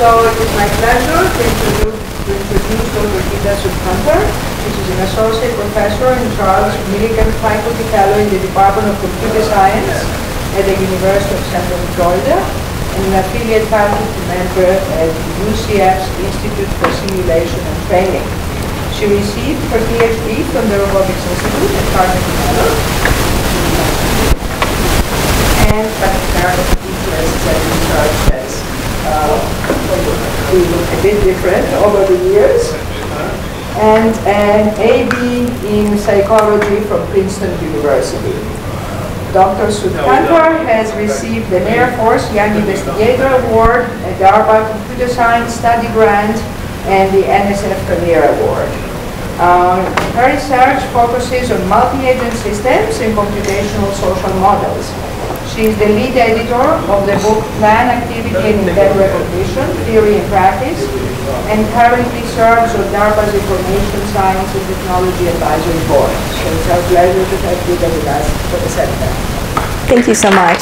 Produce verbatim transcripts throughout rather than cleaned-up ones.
So it is my pleasure to introduce, to introduce Doctor Gita Sukthankar. She is an associate professor and Charles Millican Faculty Fellow in the Department of Computer Science at the University of Central Florida, and an affiliate faculty member at U C F's Institute for Simulation and Training. She received her PhD from the Robotics Institute at Carnegie Mellon and practical teacher assistant in charge that's been a bit different over the years, and an A B in psychology from Princeton University. Doctor Sukthankar has received the Air Force Young Investigator Award, a DARPA Computer Science Study Grant, and the N S F Career Award. Um, her research focuses on multi-agent systems and computational social models. She is the lead editor of the book Plan, Activity, and Intent Recognition, Theory and Practice, and currently serves on DARPA's Information Science and Technology Advisory Board. So it's our pleasure to have Gita with us for the seminar. Thank you so much.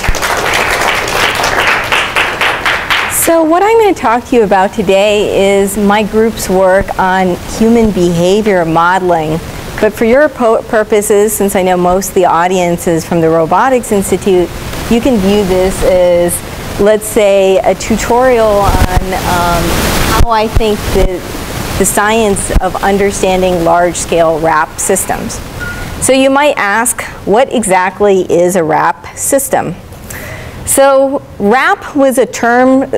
So what I'm going to talk to you about today is my group's work on human behavior modeling. But for your purposes, since I know most of the audience is from the Robotics Institute, you can view this as, let's say, a tutorial on um, how I think the, the science of understanding large-scale R A P systems. So you might ask, what exactly is a R A P system? So R A P was a term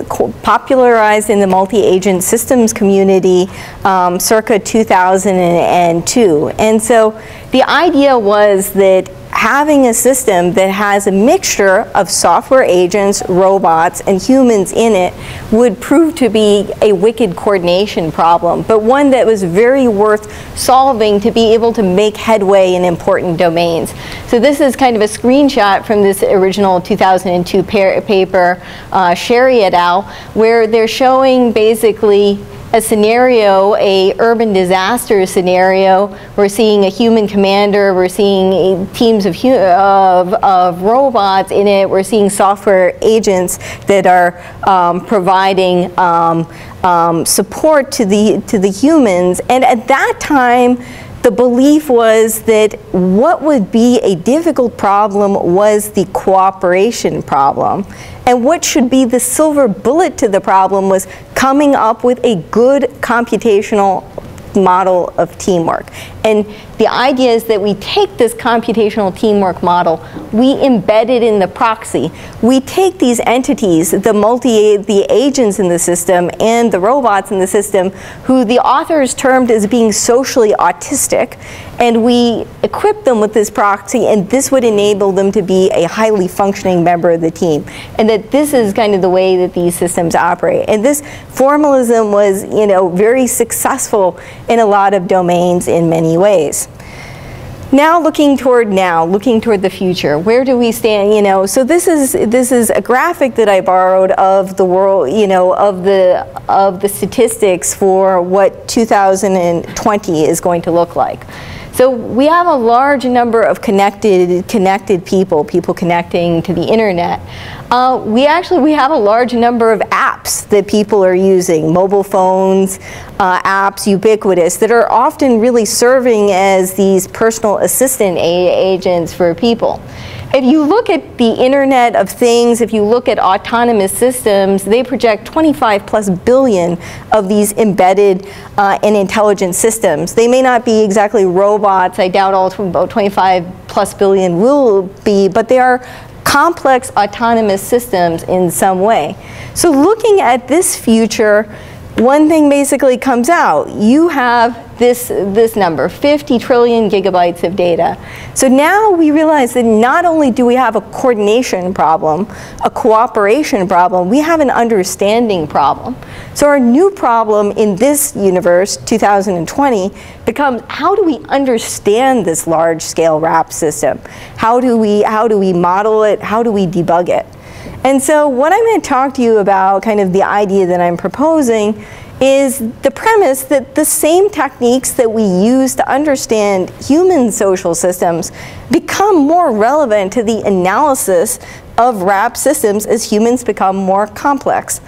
popularized in the multi-agent systems community um, circa two thousand two. And so the idea was that having a system that has a mixture of software agents, robots, and humans in it would prove to be a wicked coordination problem, but one that was very worth solving to be able to make headway in important domains. So this is kind of a screenshot from this original two thousand two paper, uh, Sherry et al., where they're showing basically a scenario, a urban disaster scenario. We're seeing a human commander, we're seeing teams of, hu of, of robots in it, we're seeing software agents that are um, providing um, um, support to the, to the humans. And at that time, the belief was that what would be a difficult problem was the cooperation problem. And what should be the silver bullet to the problem was coming up with a good computational model of teamwork. And the idea is that we take this computational teamwork model, we embed it in the proxy. We take these entities, the multi, the agents in the system and the robots in the system, who the authors termed as being socially autistic, and we equip them with this proxy, and this would enable them to be a highly functioning member of the team. And that this is kind of the way that these systems operate. And this formalism was, you know, very successful in a lot of domains in many ways. Now looking toward now, looking toward the future, where do we stand, you know? So this is, this is a graphic that I borrowed of the world, you know, of the, of the statistics for what two thousand twenty is going to look like. So we have a large number of connected, connected people, people connecting to the internet. Uh, we actually, we have a large number of apps that people are using, mobile phones, uh, apps, ubiquitous, that are often really serving as these personal assistant agents for people. If you look at the Internet of Things, if you look at autonomous systems, they project twenty-five plus billion of these embedded uh, and intelligent systems. They may not be exactly robots. I doubt all twenty-five plus billion will be, but they are complex autonomous systems in some way. So looking at this future, one thing basically comes out. You have this, this number, fifty trillion gigabytes of data. So now we realize that not only do we have a coordination problem, a cooperation problem, we have an understanding problem. So our new problem in this universe, two thousand twenty, becomes how do we understand this large-scale R A P system? How do we, how do we model it? How do we debug it? And so what I'm going to talk to you about, kind of the idea that I'm proposing, is the premise that the same techniques that we use to understand human social systems become more relevant to the analysis of R A P systems as humans become more complex.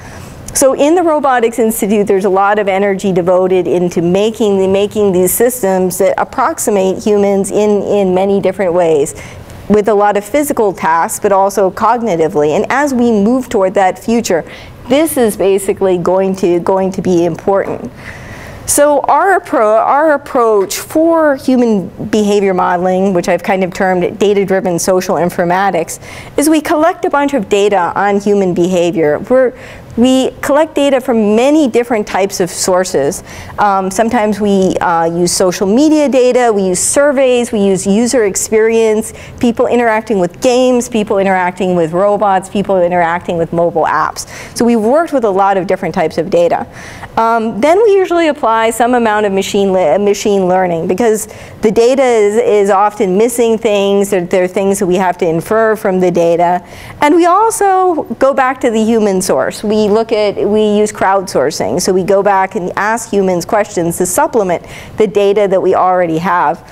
So in the Robotics Institute, there's a lot of energy devoted into making the, making these systems that approximate humans in, in many different ways, with a lot of physical tasks, but also cognitively. And as we move toward that future, this is basically going to, going to be important. So our, appro our approach for human behavior modeling, which I've kind of termed data-driven social informatics, is we collect a bunch of data on human behavior. We're, we collect data from many different types of sources. Um, sometimes we uh, use social media data, we use surveys, we use user experience, people interacting with games, people interacting with robots, people interacting with mobile apps. So we've worked with a lot of different types of data. Um, then we usually apply some amount of machine, le machine learning, because the data is, is often missing things. There, there are things that we have to infer from the data. And we also go back to the human source. We look at, we use crowdsourcing. So we go back and ask humans questions to supplement the data that we already have.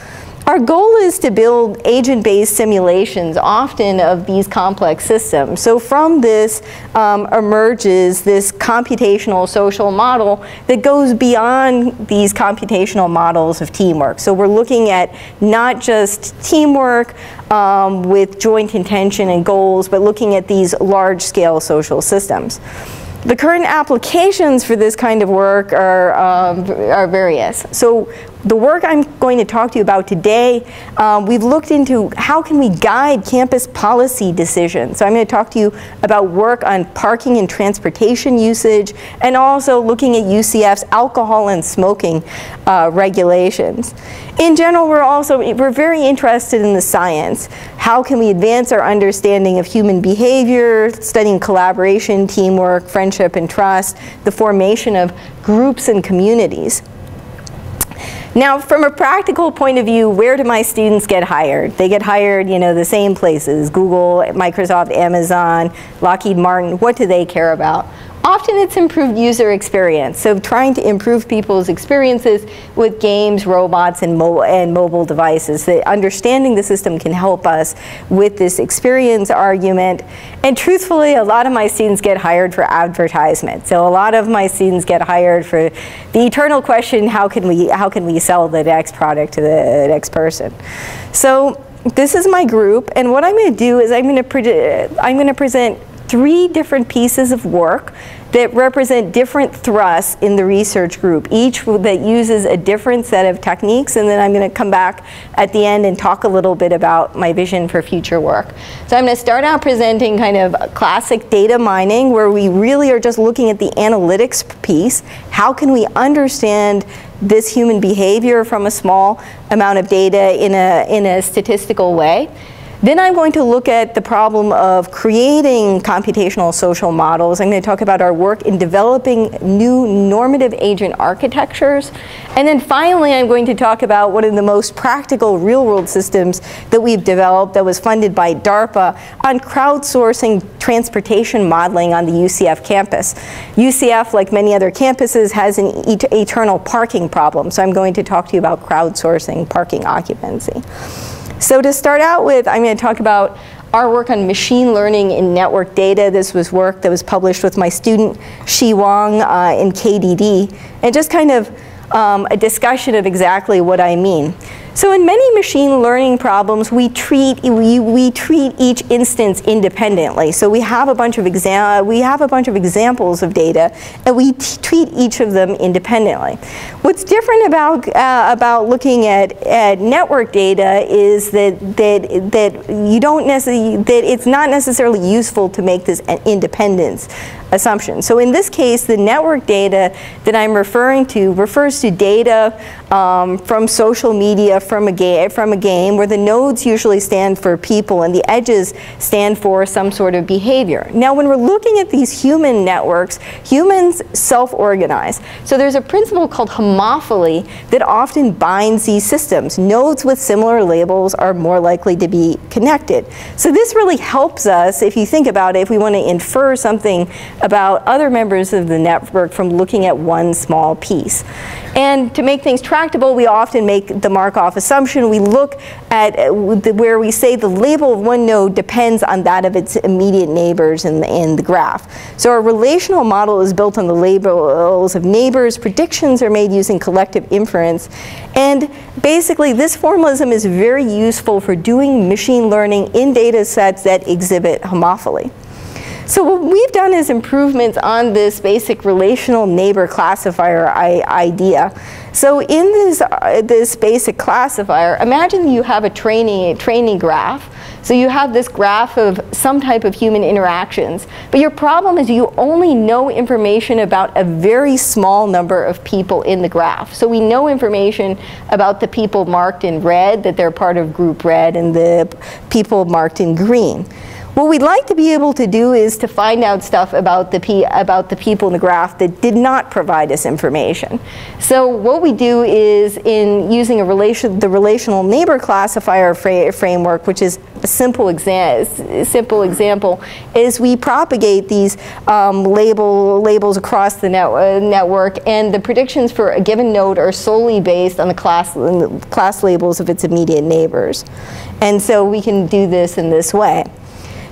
Our goal is to build agent-based simulations, often of these complex systems. So from this um, emerges this computational social model that goes beyond these computational models of teamwork. So we're looking at not just teamwork um, with joint intention and goals, but looking at these large-scale social systems. The current applications for this kind of work are, um, are various. So the work I'm going to talk to you about today, um, we've looked into how can we guide campus policy decisions. So I'm going to talk to you about work on parking and transportation usage, and also looking at U C F's alcohol and smoking uh, regulations. In general, we're also we're very interested in the science. How can we advance our understanding of human behavior, studying collaboration, teamwork, friendship, and trust, the formation of groups and communities. Now, from a practical point of view, where do my students get hired? They get hired, you know, the same places, Google, Microsoft, Amazon, Lockheed Martin. What do they care about? Often it's improved user experience, so trying to improve people's experiences with games, robots, and, mo and mobile devices. So understanding the system can help us with this experience argument. And truthfully, a lot of my students get hired for advertisement. So a lot of my students get hired for the eternal question, how can we, how can we sell the next product to the next person? So this is my group, and what I'm going to do is I'm going to pre I'm going to present three different pieces of work that represent different thrusts in the research group, each that uses a different set of techniques, and then I'm going to come back at the end and talk a little bit about my vision for future work. So I'm going to start out presenting kind of classic data mining, where we really are just looking at the analytics piece. How can we understand this human behavior from a small amount of data in a, in a statistical way? Then I'm going to look at the problem of creating computational social models. I'm going to talk about our work in developing new normative agent architectures. And then finally, I'm going to talk about one of the most practical real-world systems that we've developed that was funded by DARPA on crowdsourcing transportation modeling on the U C F campus. U C F, like many other campuses, has an et- eternal parking problem. So I'm going to talk to you about crowdsourcing parking occupancy. So to start out with, I'm going to talk about our work on machine learning in network data. This was work that was published with my student, Shi Wang, uh, in K D D, and just kind of um, a discussion of exactly what I mean. So in many machine learning problems, we treat, we, we treat each instance independently. So we have a bunch of, exa we have a bunch of examples of data, and we treat each of them independently. What's different about, uh, about looking at, at network data is that, that, that, you don't necessarily, that it's not necessarily useful to make this an independence assumption. So in this case, the network data that I'm referring to refers to data um, from social media, from a, ga from a game, where the nodes usually stand for people and the edges stand for some sort of behavior. Now, when we're looking at these human networks, humans self-organize. So there's a principle called homophily that often binds these systems. Nodes with similar labels are more likely to be connected. So this really helps us, if you think about it, if we want to infer something about other members of the network from looking at one small piece. And to make things tractable, we often make the Markov assumption. We look at where we say the label of one node depends on that of its immediate neighbors in the, in the graph. So our relational model is built on the labels of neighbors. Predictions are made using collective inference. And basically, this formalism is very useful for doing machine learning in data sets that exhibit homophily. So what we've done is improvements on this basic relational neighbor classifier I idea. So in this, uh, this basic classifier, imagine you have a training, training graph. So you have this graph of some type of human interactions. But your problem is you only know information about a very small number of people in the graph. So we know information about the people marked in red, that they're part of group red, and the people marked in green. What we'd like to be able to do is to find out stuff about the, pe about the people in the graph that did not provide us information. So what we do is, in using a relation, the relational neighbor classifier fra framework, which is a simple, exa simple example, is we propagate these um, label, labels across the net uh, network, and the predictions for a given node are solely based on the class, class labels of its immediate neighbors. And so we can do this in this way.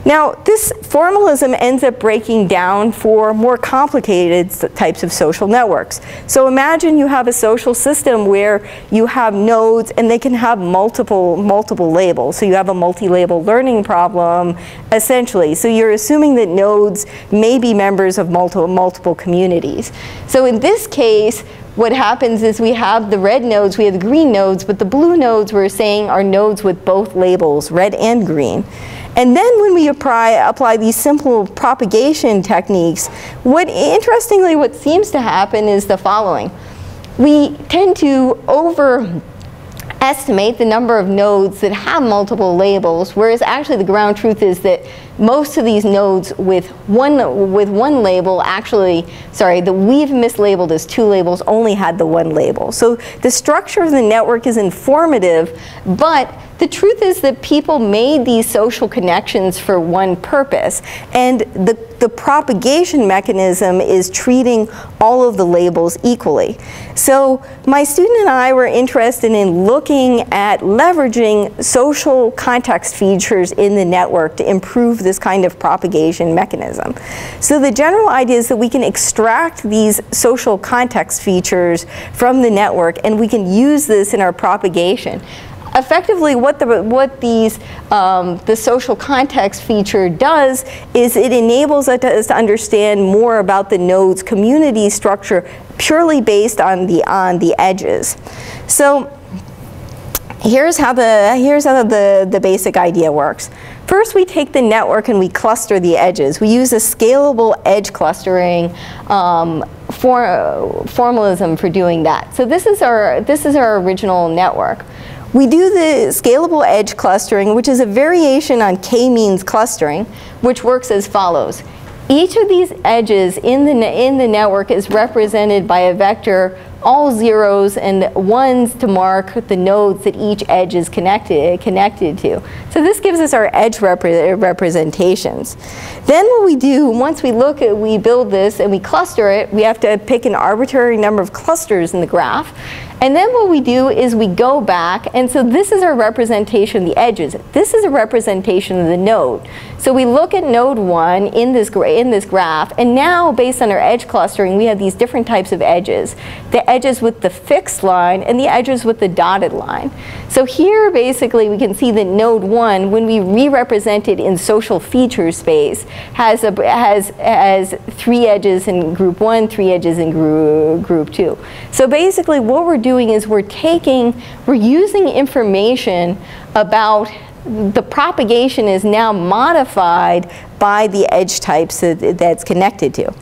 Now, this formalism ends up breaking down for more complicated types of social networks. So imagine you have a social system where you have nodes, and they can have multiple, multiple labels. So you have a multi-label learning problem, essentially. So you're assuming that nodes may be members of multiple, multiple communities. So in this case, what happens is we have the red nodes, we have the green nodes, but the blue nodes we're saying are nodes with both labels, red and green. And then when we apply, apply these simple propagation techniques, what interestingly what seems to happen is the following. We tend to overestimate the number of nodes that have multiple labels, whereas actually the ground truth is that most of these nodes with one, with one label actually, sorry, that we've mislabeled as two labels only had the one label. So the structure of the network is informative, but the truth is that people made these social connections for one purpose. And the, the propagation mechanism is treating all of the labels equally. So my student and I were interested in looking at leveraging social context features in the network to improve the this kind of propagation mechanism. So the general idea is that we can extract these social context features from the network, and we can use this in our propagation. Effectively, what the what these um, the social context feature does is it enables us to understand more about the node's community structure purely based on the on the edges. So here's how the here's how the the basic idea works. First, we take the network and we cluster the edges. We use a scalable edge clustering um, for, uh, formalism for doing that. So this is our this is our original network. We do the scalable edge clustering, which is a variation on K-means clustering, which works as follows. Each of these edges in the in the network is represented by a vector, all zeros and ones to mark the nodes that each edge is connected, connected to. So this gives us our edge repre representations. Then what we do, once we look at, we build this and we cluster it, we have to pick an arbitrary number of clusters in the graph. And then what we do is we go back, and so this is our representation of the edges. This is a representation of the node. So we look at node one in this, gra in this graph, and now based on our edge clustering, we have these different types of edges. The edges with the fixed line and the edges with the dotted line. So here basically we can see that node one, when we re-represent it in social feature space, has, a, has, has three edges in group one, three edges in group, group two. So basically what we're doing doing is we're taking, we're using information about the propagation is now modified by the edge types that that's connected to.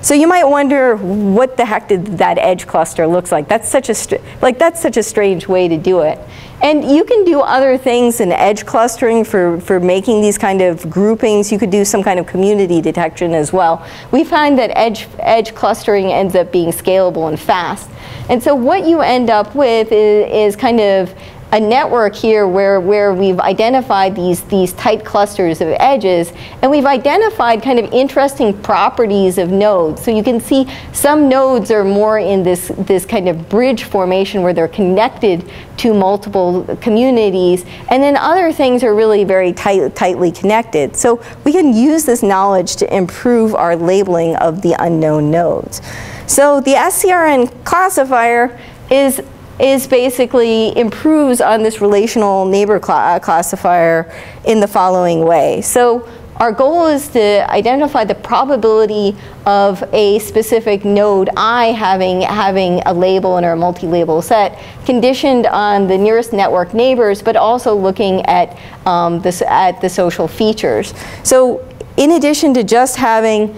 So you might wonder, what the heck did that edge cluster looks like? That's such a like that's such a strange way to do it. And you can do other things in edge clustering for, for making these kind of groupings. You could do some kind of community detection as well. We find that edge, edge clustering ends up being scalable and fast. And so what you end up with is, is kind of a a network here where, where we've identified these, these tight clusters of edges, and we've identified kind of interesting properties of nodes. So you can see some nodes are more in this, this kind of bridge formation where they're connected to multiple communities, and then other things are really very tight, tightly connected. So we can use this knowledge to improve our labeling of the unknown nodes. So the S C R N classifier is, is basically improves on this relational neighbor cl- classifier in the following way. So our goal is to identify the probability of a specific node I having, having a label in our multi-label set, conditioned on the nearest network neighbors, but also looking at, um, this, at the social features. So in addition to just having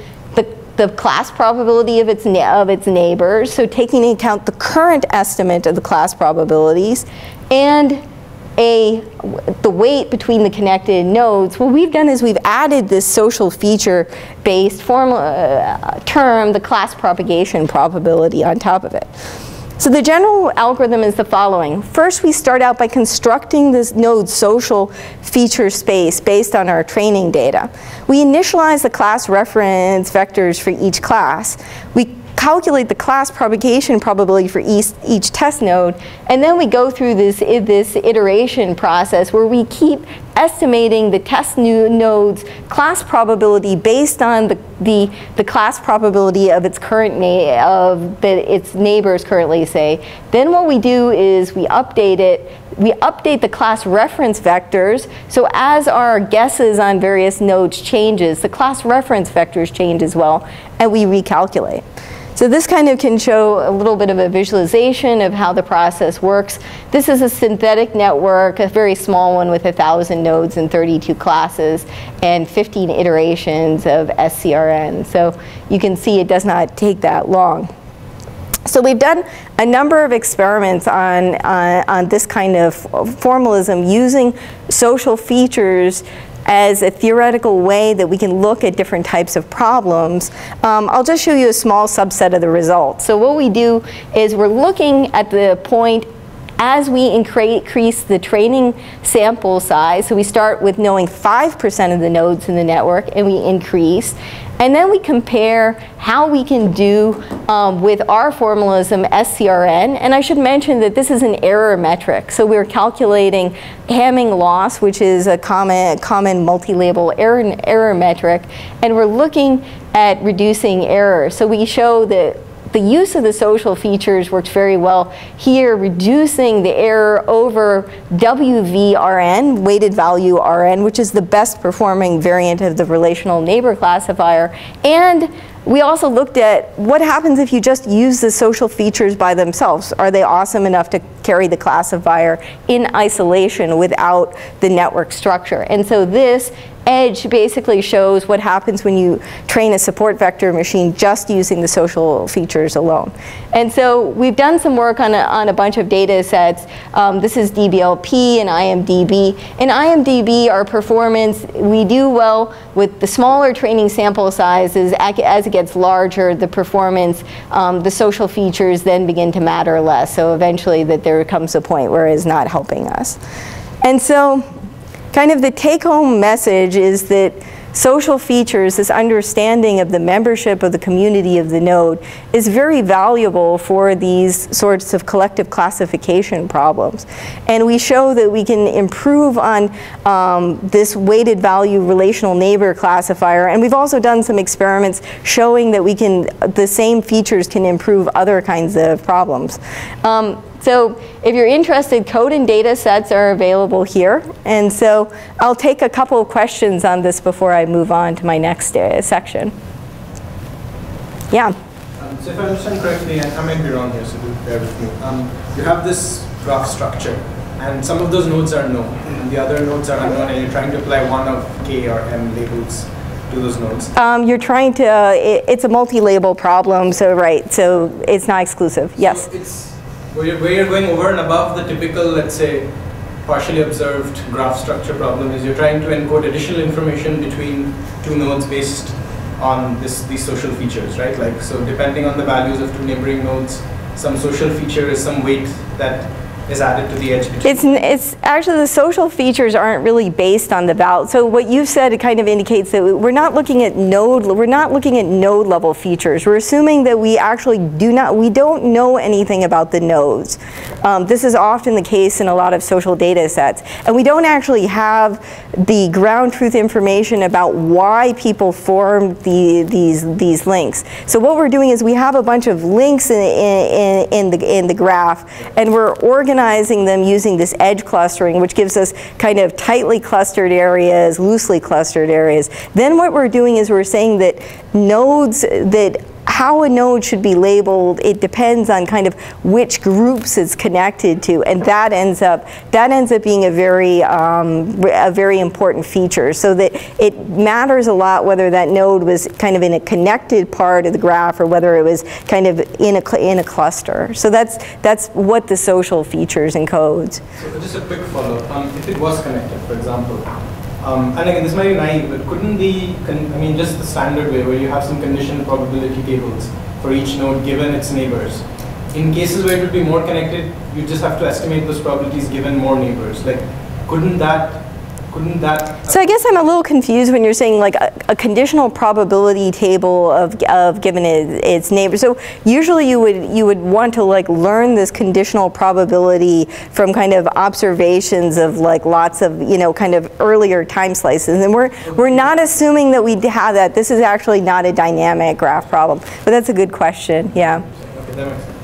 the class probability of its, of its neighbors, so taking into account the current estimate of the class probabilities, and a, the weight between the connected nodes, what we've done is we've added this social feature-based formula, uh, term, the class propagation probability, on top of it. So the general algorithm is the following. First, we start out by constructing this node social feature space based on our training data. We initialize the class reference vectors for each class. We calculate the class propagation probability for each, each test node, and then we go through this, this iteration process where we keep estimating the test new node's class probability based on the, the, the class probability of its current na of that its neighbors currently say. Then what we do is we update it, we update the class reference vectors, so as our guesses on various nodes changes, the class reference vectors change as well, and we recalculate. So this kind of can show a little bit of a visualization of how the process works. This is a synthetic network, a very small one with one thousand nodes and thirty-two classes and fifteen iterations of S C R N. So you can see it does not take that long. So we've done a number of experiments on, uh, on this kind of formalism using social features as a theoretical way that we can look at different types of problems. Um, I'll just show you a small subset of the results. So what we do is we're looking at the point as we increase the training sample size. So we start with knowing five percent of the nodes in the network, and we increase. And then we compare how we can do um, with our formalism S C R N. And I should mention that this is an error metric. So we're calculating Hamming loss, which is a common, common multi-label error, error metric. And we're looking at reducing error. So we show that the use of the social features works very well here, reducing the error over W V R N, weighted value R N, which is the best performing variant of the relational neighbor classifier. And we also looked at what happens if you just use the social features by themselves. Are they awesome enough to carry the classifier in isolation without the network structure? And so this edge basically shows what happens when you train a support vector machine just using the social features alone. And so we've done some work on a, on a bunch of data sets. Um, this is D B L P and I M D B. In I M D B, our performance, we do well with the smaller training sample sizes. As it gets larger, the performance, um, the social features then begin to matter less. So eventually that there comes a point where it is not helping us. And so kind of the take-home message is that social features, this understanding of the membership of the community of the node, is very valuable for these sorts of collective classification problems. And we show that we can improve on um, this weighted value relational neighbor classifier. And we've also done some experiments showing that we can, the same features can improve other kinds of problems. Um, So if you're interested, code and data sets are available here. And so I'll take a couple of questions on this before I move on to my next uh, section. Yeah? Um, so if I understand correctly, and I might be wrong here, so do bear with me. Um, you have this graph structure, and some of those nodes are known, and the other nodes are unknown, and you're trying to apply one of K or M labels to those nodes. Um, you're trying to, uh, it, it's a multi-label problem, so right, so it's not exclusive. Yes? So it's where you're going over and above the typical, let's say, partially observed graph structure problem is you're trying to encode additional information between two nodes based on this, these social features, right? Like, so depending on the values of two neighboring nodes, some social feature is some weight that is added to the education? It's, it's actually, the social features aren't really based on the ballot. So what you've said, it kind of indicates that we're not looking at node, we're not looking at node level features. We're assuming that we actually do not, we don't know anything about the nodes. Um, this is often the case in a lot of social data sets. And we don't actually have the ground truth information about why people form the, these, these links. So what we're doing is we have a bunch of links in, in, in, the, in the graph, and we're organizing them using this edge clustering, which gives us kind of tightly clustered areas, loosely clustered areas. Then what we're doing is we're saying that nodes, that how a node should be labeled, it depends on kind of which groups it's connected to, and that ends up that ends up being a very um, a very important feature. So that it matters a lot whether that node was kind of in a connected part of the graph or whether it was kind of in a in a cluster. So that's that's what the social features encodes. So just a quick follow-up. Um, if it was connected, for example. Um, and again, this might be naive, but couldn't the, con I mean, just the standard way where you have some condition probability tables for each node given its neighbors. In cases where it would be more connected, you just have to estimate those probabilities given more neighbors. Like, couldn't that Couldn't that so I guess I'm a little confused when you're saying like a, a conditional probability table of, of given it, its neighbor. So usually you would you would want to like learn this conditional probability from kind of observations of like lots of you know kind of earlier time slices, and we're we're not assuming that we have that. This is actually not a dynamic graph problem, but that's a good question. Yeah. Okay, that makes sense.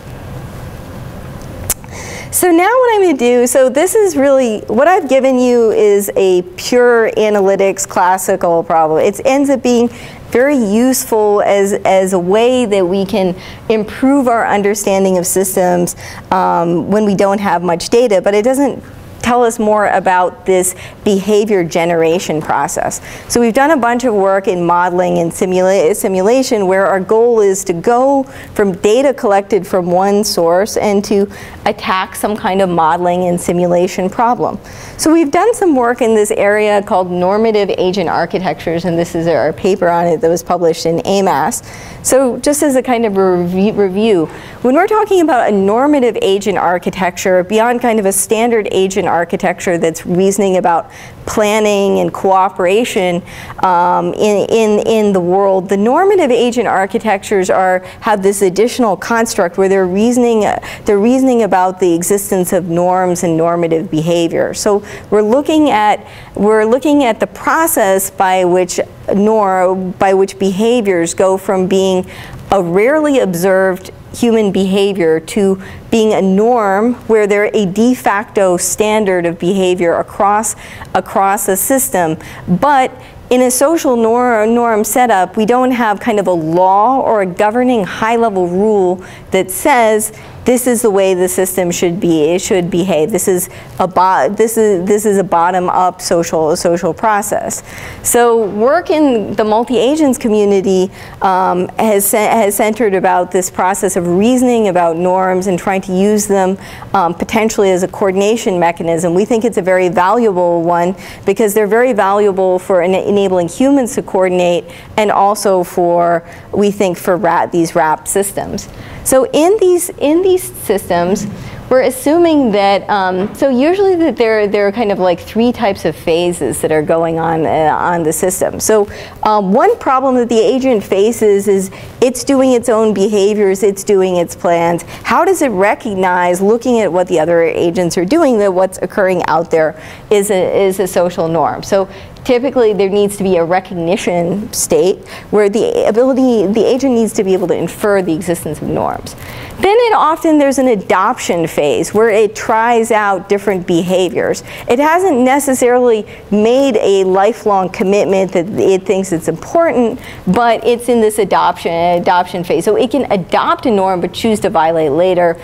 So now what I'm going to do, so this is really, what I've given you is a pure analytics classical problem. It ends up being very useful as, as a way that we can improve our understanding of systems um, when we don't have much data, but it doesn't tell us more about this behavior generation process. So we've done a bunch of work in modeling and simula simulation where our goal is to go from data collected from one source and to attack some kind of modeling and simulation problem. So we've done some work in this area called normative agent architectures, and this is our paper on it that was published in A M A S. So just as a kind of review, when we're talking about a normative agent architecture, beyond kind of a standard agent architecture that's reasoning about planning and cooperation um, in, in, in the world, the normative agent architectures are, have this additional construct where they're reasoning, uh, they're reasoning about the existence of norms and normative behavior. So we're looking at, we're looking at the process by which nor, by which behaviors go from being a rarely observed human behavior to being a norm where they're a de facto standard of behavior across, across a system. But in a social norm, norm setup, we don't have kind of a law or a governing high-level rule that says this is the way the system should be. It should behave. This is a bo this is this is a bottom-up social social process. So work in the multi-agents community um, has has centered about this process of reasoning about norms and trying to use them um, potentially as a coordination mechanism. We think it's a very valuable one because they're very valuable for en enabling humans to coordinate, and also for we think for rat these RAP systems. So in these in these systems, we're assuming that, um, so usually that there, there are kind of like three types of phases that are going on uh, on the system. So um, one problem that the agent faces is it's doing its own behaviors, it's doing its plans. How does it recognize, looking at what the other agents are doing, that what's occurring out there is a, is a social norm? So typically there needs to be a recognition state where the ability, the agent needs to be able to infer the existence of norms. Then it often there's an adoption phase where it tries out different behaviors. It hasn't necessarily made a lifelong commitment that it thinks it's important, but it's in this adoption, adoption phase. So it can adopt a norm but choose to violate later.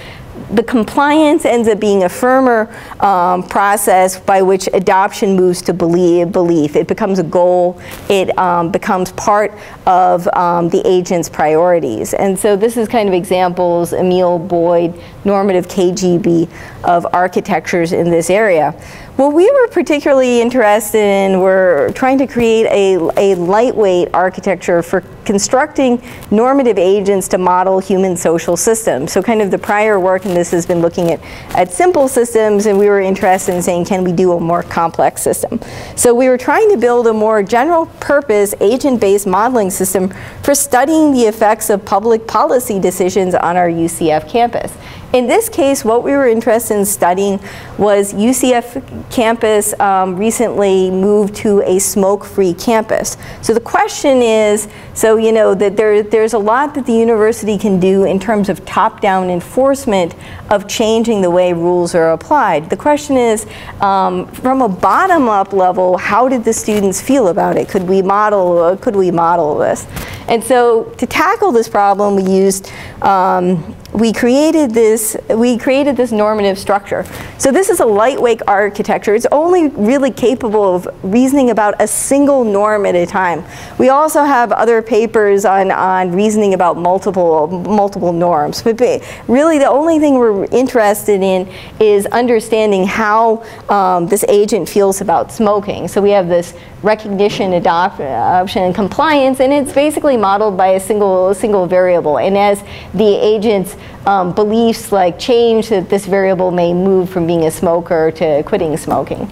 The compliance ends up being a firmer um, process by which adoption moves to believe, belief. It becomes a goal. It um, becomes part of um, the agent's priorities. And so this is kind of examples, Emil Boyd, normative K G B, of architectures in this area. What we were particularly interested in were trying to create a, a lightweight architecture for constructing normative agents to model human social systems. So kind of the prior work in this has been looking at, at simple systems, and we were interested in saying, can we do a more complex system? So we were trying to build a more general purpose agent-based modeling system for studying the effects of public policy decisions on our U C F campus. In this case, what we were interested in studying was U C F campus um, recently moved to a smoke-free campus. So the question is, so you know that there, there's a lot that the university can do in terms of top-down enforcement of changing the way rules are applied. The question is, um, from a bottom-up level, how did the students feel about it? Could we model? Uh, could we model this? And so to tackle this problem, we used. Um, We created this. We created this normative structure. So this is a lightweight architecture. It's only really capable of reasoning about a single norm at a time. We also have other papers on on reasoning about multiple multiple norms. But really, the only thing we're interested in is understanding how um, this agent feels about smoking. So we have this recognition, adoption, and compliance, and it's basically modeled by a single single variable. And as the agents Um, beliefs like change, that this variable may move from being a smoker to quitting smoking.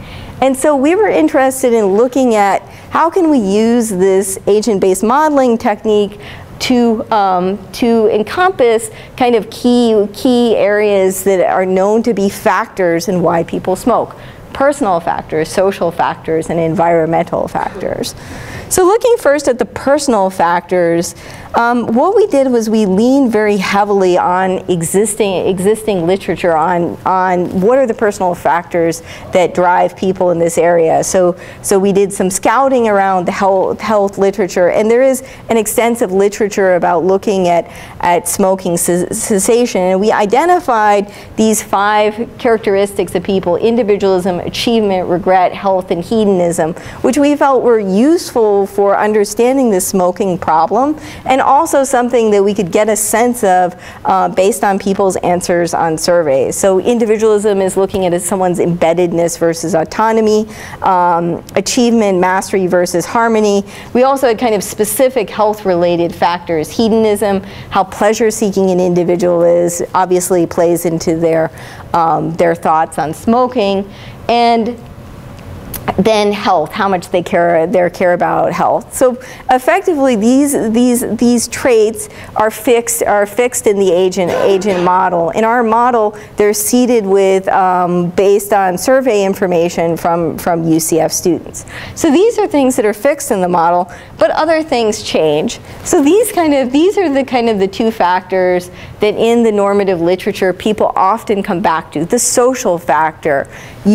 And so we were interested in looking at how can we use this agent-based modeling technique to um, to encompass kind of key key areas that are known to be factors in why people smoke. Personal factors, social factors, and environmental factors. So looking first at the personal factors, um, what we did was we leaned very heavily on existing existing literature on on what are the personal factors that drive people in this area. So so we did some scouting around the health health literature, and there is an extensive literature about looking at at smoking cessation. And we identified these five characteristics of people: individualism, achievement, regret, health, and hedonism, which we felt were useful for understanding the smoking problem, and also something that we could get a sense of uh, based on people's answers on surveys. So individualism is looking at someone's embeddedness versus autonomy, um, achievement, mastery versus harmony. We also had kind of specific health-related factors: hedonism, how pleasure-seeking an individual is, obviously plays into their um, their thoughts on smoking. And then health, how much they care, their care about health. So effectively, these these these traits are fixed are fixed in the agent agent model. In our model, they're seeded with um, based on survey information from from U C F students. So these are things that are fixed in the model, but other things change. So these kind of these are the kind of the two factors that in the normative literature people often come back to: the social factor.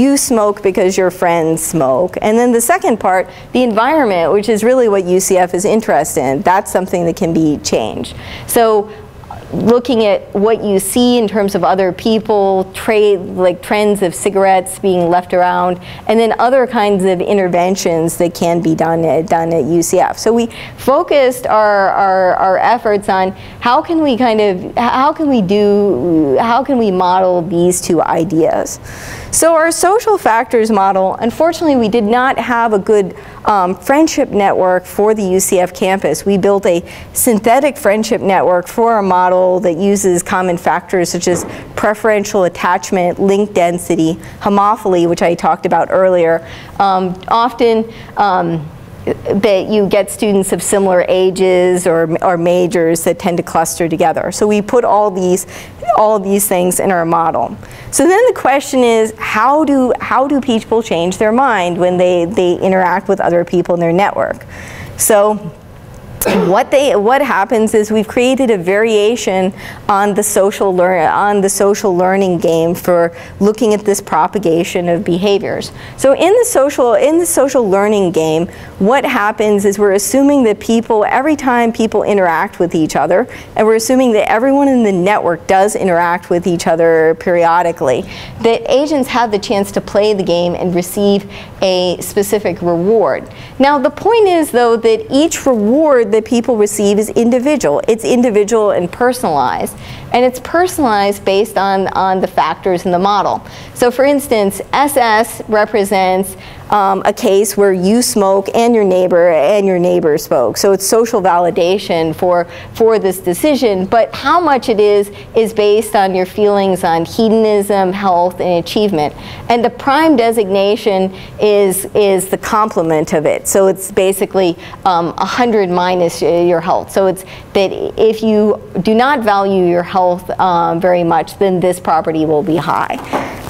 You smoke because your friends smoke. And then the second part, the environment, which is really what U C F is interested in. That's something that can be changed. So looking at what you see in terms of other people, trade, like trends of cigarettes being left around, and then other kinds of interventions that can be done at, done at U C F. So we focused our, our, our efforts on how can we kind of, how can we do, how can we model these two ideas. So our social factors model, unfortunately, we did not have a good um, friendship network for the U C F campus. We built a synthetic friendship network for a model that uses common factors such as preferential attachment, link density, homophily, which I talked about earlier. Um, often um, that you get students of similar ages or, or majors that tend to cluster together. So we put all these all these things in our model. So then the question is, how do how do people change their mind when they, they interact with other people in their network? So What they what happens is we've created a variation on the social learn on the social learning game for looking at this propagation of behaviors. So in the social in the social learning game, what happens is we're assuming that people every time people interact with each other, and we're assuming that everyone in the network does interact with each other periodically, that agents have the chance to play the game and receive a specific reward. Now the point is though that each reward that people receive is individual. It's individual and personalized. And it's personalized based on, on the factors in the model. So for instance, S S represents um, a case where you smoke and your neighbor and your neighbor smoke. So it's social validation for, for this decision. But how much it is is based on your feelings on hedonism, health, and achievement. And the prime designation is, is the complement of it. So it's basically um, one hundred minus your health. So it's that if you do not value your health, Um, very much, then this property will be high.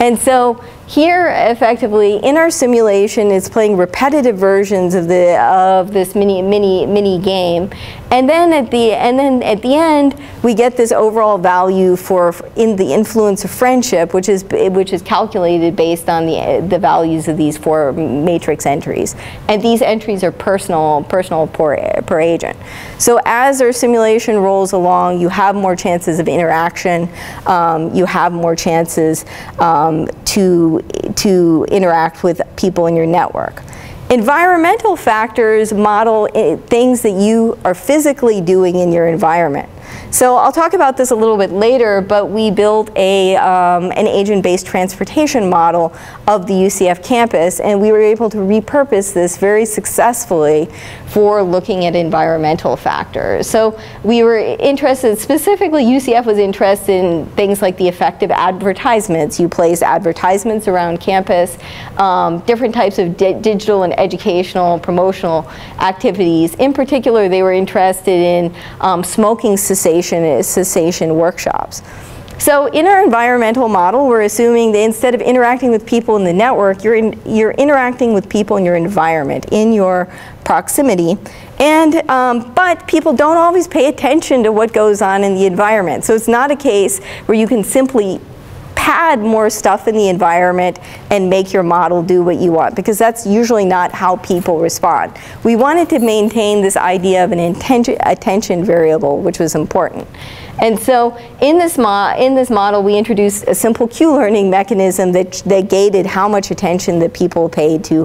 And so here, effectively, in our simulation, it's playing repetitive versions of the of this mini mini mini game, and then at the and then at the end, we get this overall value for in the influence of friendship, which is which is calculated based on the the values of these four matrix entries, and these entries are personal personal per per agent. So as our simulation rolls along, you have more chances of interaction, um, you have more chances um, to. to interact with people in your network. Environmental factors model things that you are physically doing in your environment. So I'll talk about this a little bit later, but we built a, um, an agent-based transportation model of the U C F campus, and we were able to repurpose this very successfully for looking at environmental factors. So we were interested, specifically U C F was interested in things like the effect of advertisements. You place advertisements around campus, um, different types of di digital and educational promotional activities. In particular, they were interested in um, smoking cessation, cessation workshops. So in our environmental model, we're assuming that instead of interacting with people in the network, you're, in, you're interacting with people in your environment, in your proximity. And, um, but people don't always pay attention to what goes on in the environment. So it's not a case where you can simply pad more stuff in the environment and make your model do what you want, because that's usually not how people respond. We wanted to maintain this idea of an attention variable, which was important. And so in this, mo in this model, we introduced a simple Q learning mechanism that, that gated how much attention that people paid to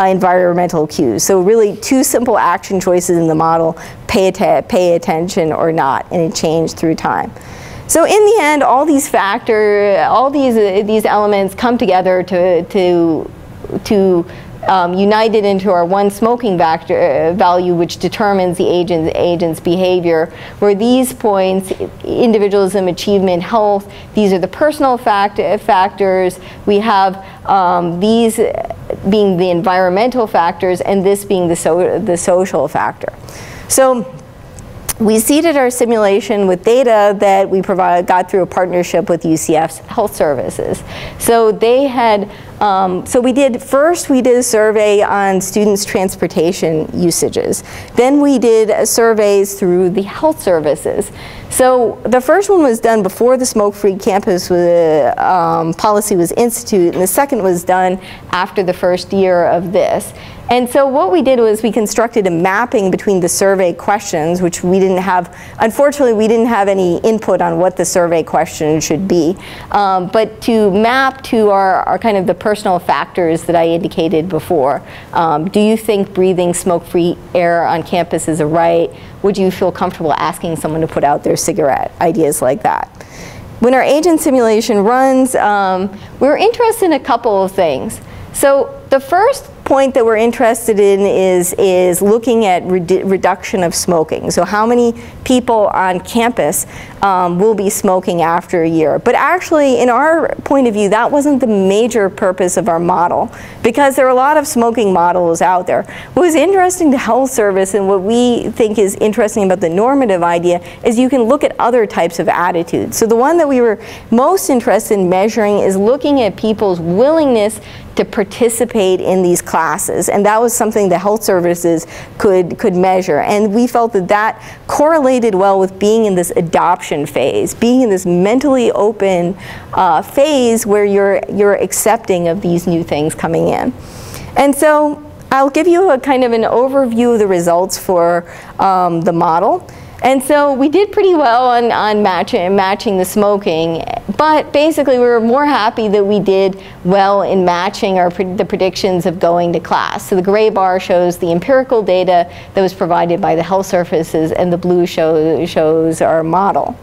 uh, environmental cues. So really two simple action choices in the model, pay, att pay attention or not, and it changed through time. So in the end, all these factor, all these uh, these elements come together to to to um, unite it into our one smoking factor uh, value, which determines the agent's agent's behavior. Where these points, individualism, achievement, health, these are the personal fact factors. We have um, these being the environmental factors, and this being the so the social factor. So we seeded our simulation with data that we provide, got through a partnership with U C F's health services. So they had, um, so we did, first we did a survey on students' transportation usages. Then we did uh, surveys through the health services. So the first one was done before the smoke-free campus was, um, policy was instituted, and the second was done after the first year of this. And so what we did was we constructed a mapping between the survey questions, which we didn't have, unfortunately we didn't have any input on what the survey question should be, um, but to map to our, our kind of the personal factors that I indicated before. Um, do you think breathing smoke-free air on campus is a right? Would you feel comfortable asking someone to put out their cigarette? Ideas like that. When our agent simulation runs, um, we're interested in a couple of things. So the first point that we're interested in is, is looking at redu reduction of smoking. So how many people on campus um, will be smoking after a year. But actually, in our point of view, that wasn't the major purpose of our model, because there are a lot of smoking models out there. What was interesting to health service, and what we think is interesting about the normative idea, is you can look at other types of attitudes. So the one that we were most interested in measuring is looking at people's willingness to participate in these classes, and that was something the health services could could measure, and we felt that that correlated well with being in this adoption phase, being in this mentally open uh, phase where you're you're accepting of these new things coming in. And so I'll give you a kind of an overview of the results for um, the model. And so we did pretty well on, on matching, matching the smoking, but basically we were more happy that we did well in matching our, the predictions of going to class. So the gray bar shows the empirical data that was provided by the health services, and the blue show, shows our model.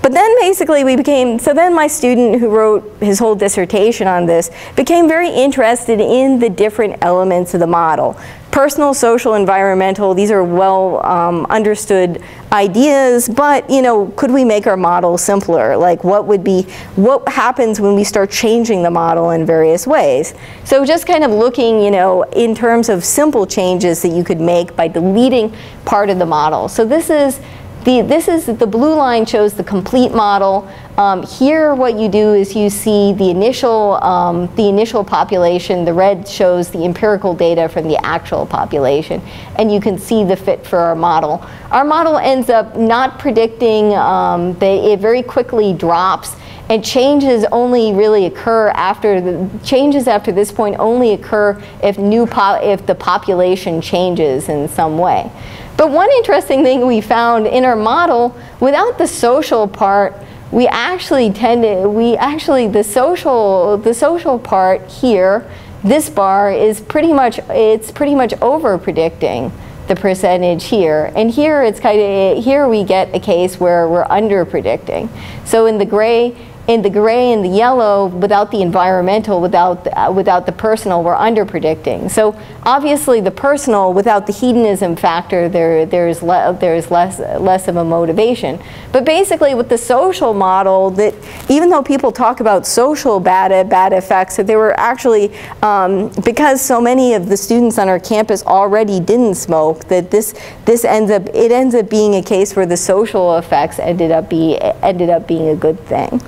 But then basically we became, so then my student who wrote his whole dissertation on this became very interested in the different elements of the model. Personal, social, environmental, these are well um, understood ideas, but you know, could we make our model simpler? Like what would be, what happens when we start changing the model in various ways? So just kind of looking, you know, in terms of simple changes that you could make by deleting part of the model. So this is, The, this is, the blue line shows the complete model. Um, here what you do is you see the initial, um, the initial population, the red shows the empirical data from the actual population, and you can see the fit for our model. Our model ends up not predicting, um, they, it very quickly drops, and changes only really occur after, the, changes after this point only occur if, new po if the population changes in some way. But one interesting thing we found in our model, without the social part, we actually tended, we actually, the social, the social part here, this bar is pretty much, it's pretty much over-predicting the percentage here. And here it's kind of, here we get a case where we're under-predicting. So in the gray, in the gray and the yellow, without the environmental, without the, uh, without the personal, we're under-predicting. So obviously the personal, without the hedonism factor, there, there's, le there's less, less of a motivation. But basically with the social model, that even though people talk about social bad, bad effects, that they were actually, um, because so many of the students on our campus already didn't smoke, that this, this ends up, it ends up being a case where the social effects ended up, be, ended up being a good thing.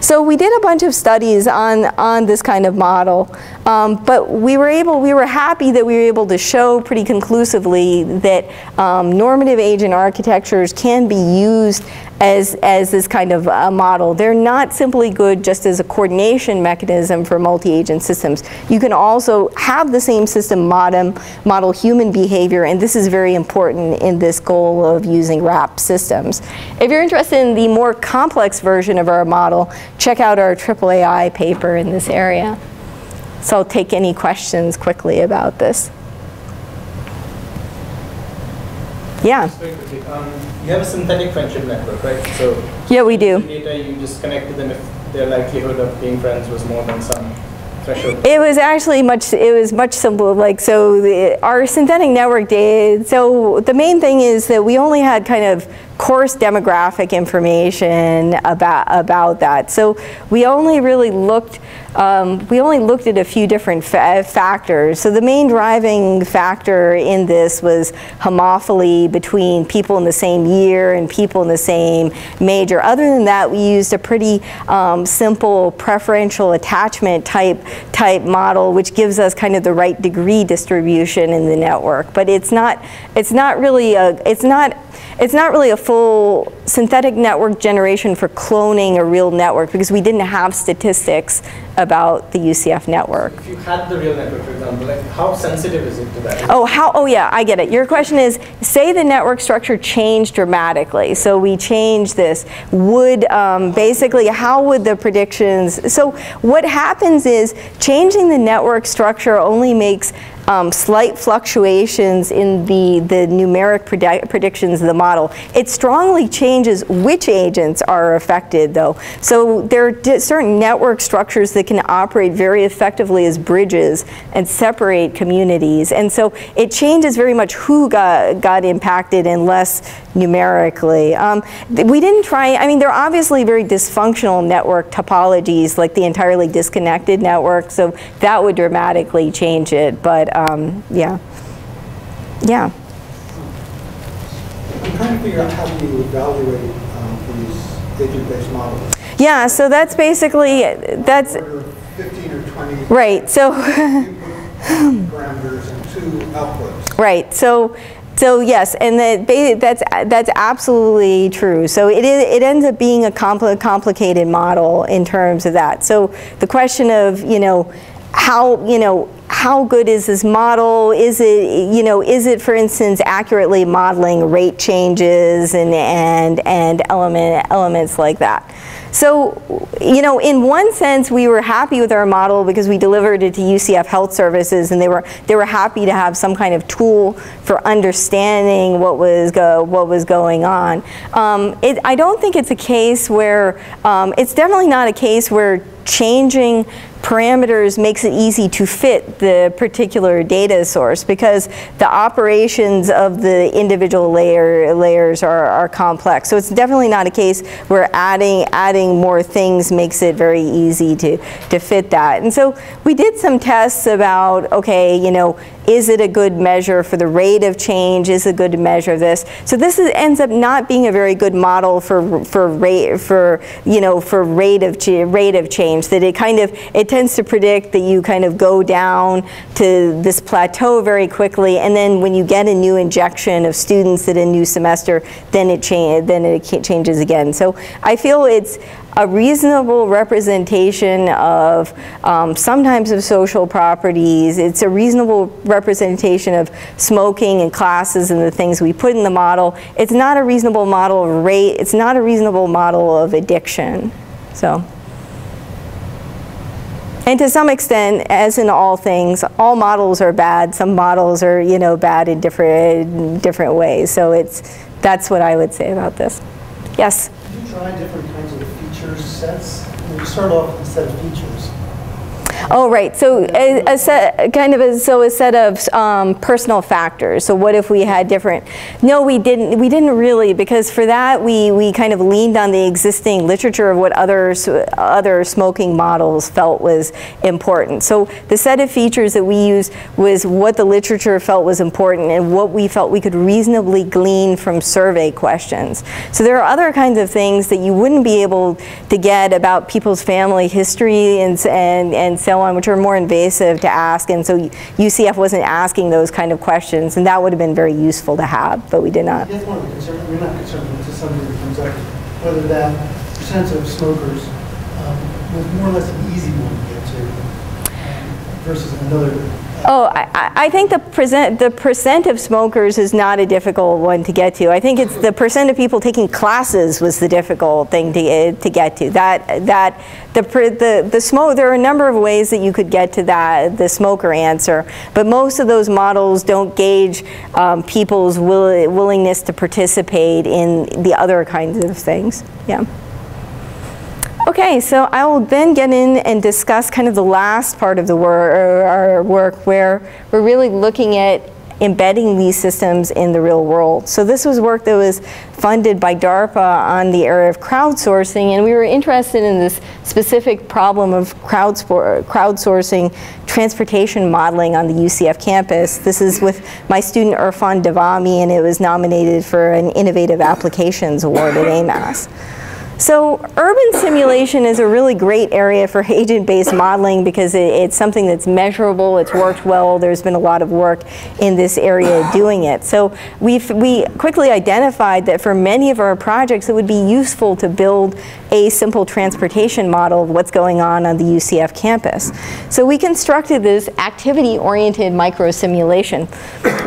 So we did a bunch of studies on, on this kind of model, um, but we were able, we were happy that we were able to show pretty conclusively that um, normative agent architectures can be used as, as this kind of uh, model. They're not simply good just as a coordination mechanism for multi-agent systems. You can also have the same system model, model human behavior, and this is very important in this goal of using RAP systems. If you're interested in the more complex version of our model, check out our triple A I paper in this area. So I'll take any questions quickly about this. Yeah. Um, you have a synthetic friendship network, right? So yeah, we do. Data, you just connect to them if their likelihood of being friends was more than some threshold. It was actually much. It was much simpler. Like so, the, our synthetic network data. So the main thing is that we only had kind of coarse demographic information about about that. So we only really looked. Um, we only looked at a few different fa factors. So the main driving factor in this was homophily between people in the same year and people in the same major. Other than that, we used a pretty um, simple preferential attachment type type model, which gives us kind of the right degree distribution in the network. But it's not it's not really a it's not it's not really a full synthetic network generation for cloning a real network, because we didn't have statistics about the U C F network. If you had the real network, for example, like how sensitive is it to that? Oh, how? Oh, yeah, I get it. Your question is, say the network structure changed dramatically. So we changed this. Would um, basically, how would the predictions? So what happens is changing the network structure only makes Um, slight fluctuations in the, the numeric predi predictions of the model. It strongly changes which agents are affected, though. So there are certain network structures that can operate very effectively as bridges and separate communities. And so it changes very much who got, got impacted and less numerically. Um, we didn't try, I mean, there are obviously very dysfunctional network topologies, like the entirely disconnected network, so that would dramatically change it. But Um, yeah. Yeah. I'm trying to figure out how you evaluate um, these agent-based models. Yeah, so that's basically, that's, fifteen or twenty right, so, parameters and two outputs. Right, so, So yes, and that, that's, that's absolutely true. So it, is, it ends up being a compli complicated model in terms of that. So the question of, you know, how, you know, how good is this model? Is it, you know, is it, for instance, accurately modeling rate changes and, and, and element, elements like that? So, you know, in one sense, we were happy with our model because we delivered it to U C F Health Services, and they were they were happy to have some kind of tool for understanding what was go, what was going on. Um, it, I don't think it's a case where um, it's definitely not a case where changing parameters makes it easy to fit the particular data source, because the operations of the individual layer layers are, are complex. So it's definitely not a case where adding adding more things makes it very easy to to fit that. And so we did some tests about, okay, you know, is it a good measure for the rate of change? Is it a good measure of this? So this is, ends up not being a very good model for for rate for you know for rate of rate of change. That it kind of it tends to predict that you kind of go down to this plateau very quickly, and then when you get a new injection of students at a new semester, then it change then it changes again. So I feel it's a reasonable representation of um, sometimes of social properties. It's a reasonable representation of smoking and classes and the things we put in the model. It's not a reasonable model of rate. It's not a reasonable model of addiction. So, and to some extent, as in all things, all models are bad. Some models are, you know, bad in different different ways. So it's that's what I would say about this. Yes. Did you try different kinds of sets? You start off with a set of features. Oh, right. So a, a set, kind of a, so a set of um, personal factors. So what if we had different? No, we didn't. We didn't really, because for that we we kind of leaned on the existing literature of what other other smoking models felt was important. So the set of features that we used was what the literature felt was important and what we felt we could reasonably glean from survey questions. So there are other kinds of things that you wouldn't be able to get about people's family history and and and so on, which are more invasive to ask, and so U C F wasn't asking those kind of questions, and that would have been very useful to have, but we did not. That's one of the concerns. We're not concerned with something that comes up, whether that percent of smokers um, was more or less an easy one to get to um, versus another. Oh, I, I think the percent, the percent of smokers is not a difficult one to get to. I think it's the percent of people taking classes was the difficult thing to, to get to. That, that the, the, the smoke, there are a number of ways that you could get to that, the smoker answer, but most of those models don't gauge um, people's will, willingness to participate in the other kinds of things. Yeah. Okay, so I will then get in and discuss kind of the last part of the wor our work, where we're really looking at embedding these systems in the real world. So this was work that was funded by DARPA on the area of crowdsourcing, and we were interested in this specific problem of crowdsourcing transportation modeling on the U C F campus. This is with my student Erfan Davami, and it was nominated for an Innovative Applications Award at AMAS. So urban simulation is a really great area for agent-based modeling because it, it's something that's measurable, it's worked well, there's been a lot of work in this area doing it. So we've, we quickly identified that for many of our projects it would be useful to build a simple transportation model of what's going on on the U C F campus. So we constructed this activity-oriented micro-simulation.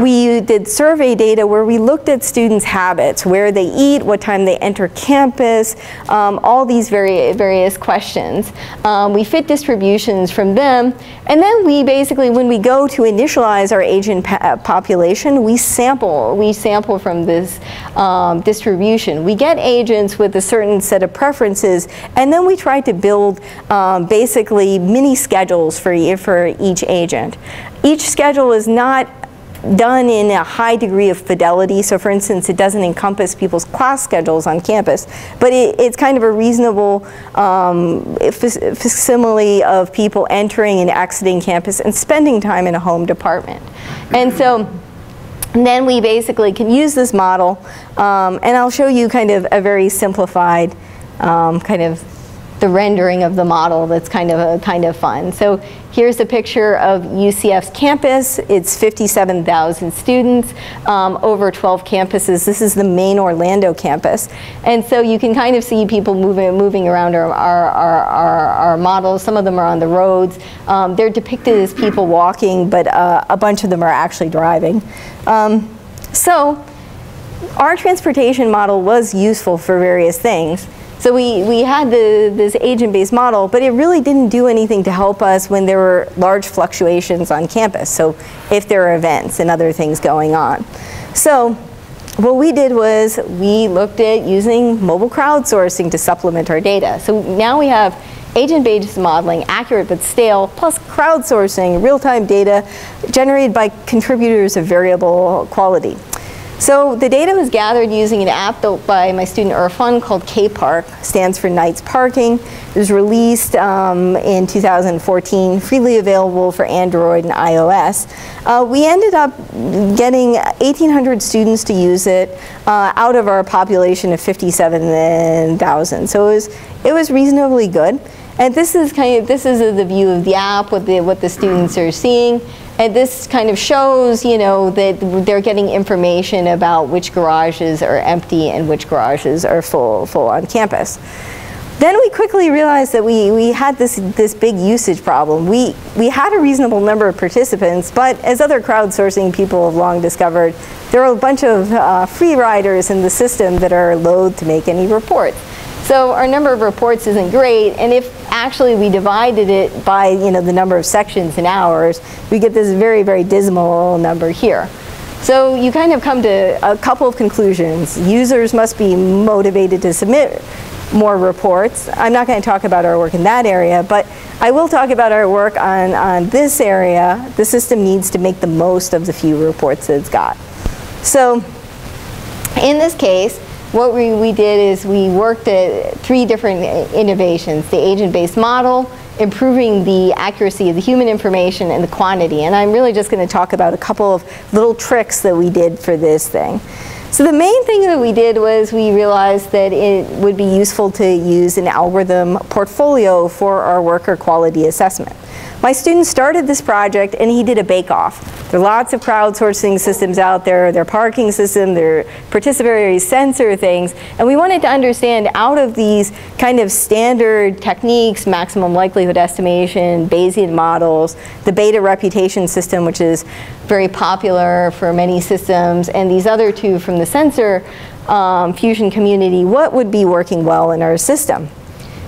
We did survey data where we looked at students' habits, where they eat, what time they enter campus, Um, all these vari various questions. Um, we fit distributions from them, and then we basically, when we go to initialize our agent population, we sample. We sample from this um, distribution. We get agents with a certain set of preferences, and then we try to build um, basically mini schedules for, for each agent. Each schedule is not done in a high degree of fidelity. So for instance, it doesn't encompass people's class schedules on campus, but it, it's kind of a reasonable um, facsimile of people entering and exiting campus and spending time in a home department. And so and then we basically can use this model, um, and I'll show you kind of a very simplified um, kind of the rendering of the model that's kind of a kind of fun. So here's a picture of U C F's campus. It's fifty-seven thousand students, um, over twelve campuses. This is the main Orlando campus. And so you can kind of see people moving moving around our, our, our, our, our models. Some of them are on the roads. Um, they're depicted as people walking, but uh, a bunch of them are actually driving. Um, so our transportation model was useful for various things. So we, we had the, this agent-based model, but it really didn't do anything to help us when there were large fluctuations on campus, so if there are events and other things going on. So what we did was we looked at using mobile crowdsourcing to supplement our data. So now we have agent-based modeling, accurate but stale, plus crowdsourcing, real-time data generated by contributors of variable quality. So the data was gathered using an app built by my student Erfan called K-Park, stands for Nights Parking. It was released um, in two thousand fourteen, freely available for Android and iOS. Uh, we ended up getting eighteen hundred students to use it uh, out of our population of fifty-seven thousand. So it was, it was reasonably good. And this is kind of this is the view of the app, what the what the students are seeing. And this kind of shows, you know, that they're getting information about which garages are empty and which garages are full, full on campus. Then we quickly realized that we, we had this, this big usage problem. We, we had a reasonable number of participants, but as other crowdsourcing people have long discovered, there are a bunch of uh, free riders in the system that are loath to make any reports. So our number of reports isn't great, and if actually we divided it by, you know, the number of sections and hours, we get this very, very dismal number here. So you kind of come to a couple of conclusions. Users must be motivated to submit more reports. I'm not going to talk about our work in that area, but I will talk about our work on, on this area. The system needs to make the most of the few reports that it's got. So in this case, what we, we did is we worked at three different innovations: the agent-based model, improving the accuracy of the human information, and the quantity. And I'm really just going to talk about a couple of little tricks that we did for this thing. So the main thing that we did was we realized that it would be useful to use an algorithm portfolio for our worker quality assessment. My student started this project and he did a bake-off. There are lots of crowdsourcing systems out there, their parking system, their participatory sensor things, and we wanted to understand out of these kind of standard techniques, maximum likelihood estimation, Bayesian models, the beta reputation system, which is very popular for many systems, and these other two from the sensor um, fusion community, what would be working well in our system?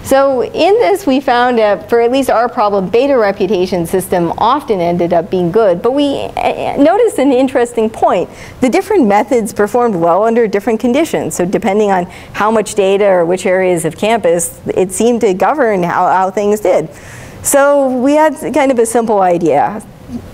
So in this, we found that for at least our problem, beta reputation system often ended up being good. But we noticed an interesting point. The different methods performed well under different conditions. So depending on how much data or which areas of campus, it seemed to govern how, how things did. So we had kind of a simple idea.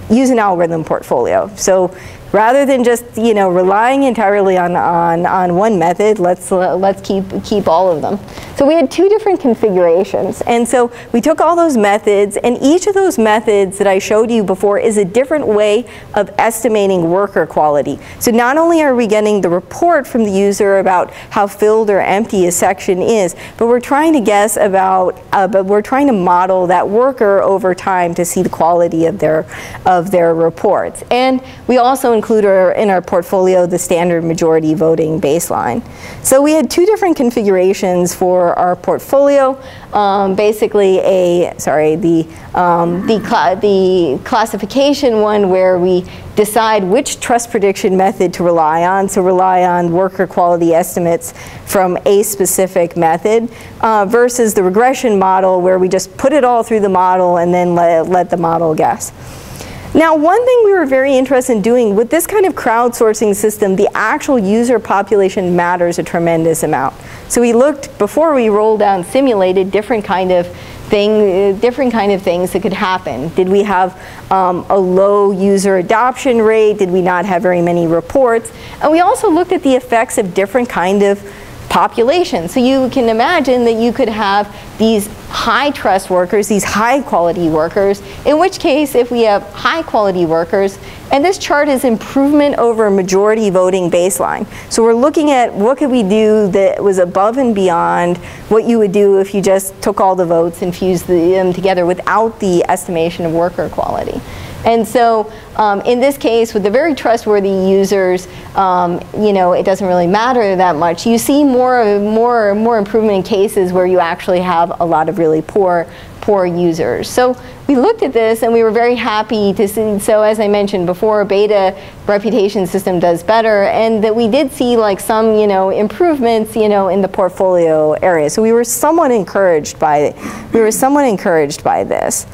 Use an algorithm portfolio. So rather than just, you know, relying entirely on, on, on one method, let's, uh, let's keep, keep all of them. So we had two different configurations. And so we took all those methods, and each of those methods that I showed you before is a different way of estimating worker quality. So not only are we getting the report from the user about how filled or empty a section is, but we're trying to guess about, uh, but we're trying to model that worker over time to see the quality of their, of their reports. And we also include our, in our portfolio the standard majority voting baseline. So we had two different configurations for our portfolio. Um, basically, a sorry, the um, the cl the classification one where we decide which trust prediction method to rely on. So rely on worker quality estimates from a specific method uh, versus the regression model where we just put it all through the model and then let, let the model guess. Now, one thing we were very interested in doing with this kind of crowdsourcing system, the actual user population matters a tremendous amount. So we looked, before we rolled out and simulated, different kind of thing, different kind of things that could happen. Did we have um, a low user adoption rate? Did we not have very many reports? And we also looked at the effects of different kind of population. So you can imagine that you could have these high trust workers, these high quality workers, in which case if we have high quality workers, and this chart is improvement over majority voting baseline. So we're looking at what could we do that was above and beyond what you would do if you just took all the votes and fused them together without the estimation of worker quality. And so um, in this case, with the very trustworthy users, um, you know, it doesn't really matter that much. You see more, more, more improvement in cases where you actually have a lot of really poor, poor users. So we looked at this and we were very happy to see. So as I mentioned before, beta reputation system does better, and that we did see like some, you know, improvements, you know, in the portfolio area. So we were somewhat encouraged by, we were somewhat encouraged by this.